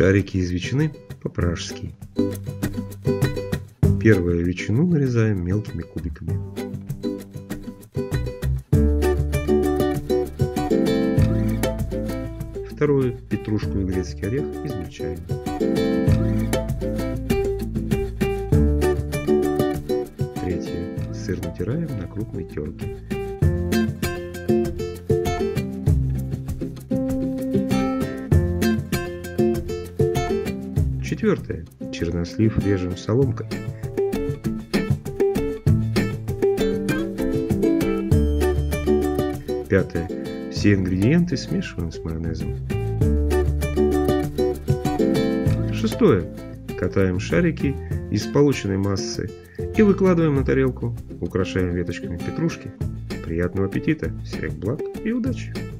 шарики из ветчины по-пражски. Первую ветчину нарезаем мелкими кубиками. Вторую петрушку и грецкий орех измельчаем. Третью сыр натираем на крупной терке. Четвертое. Чернослив режем соломкой. Пятое. Все ингредиенты смешиваем с майонезом. Шестое. Катаем шарики из полученной массы и выкладываем на тарелку. Украшаем веточками петрушки. Приятного аппетита, всех благ и удачи!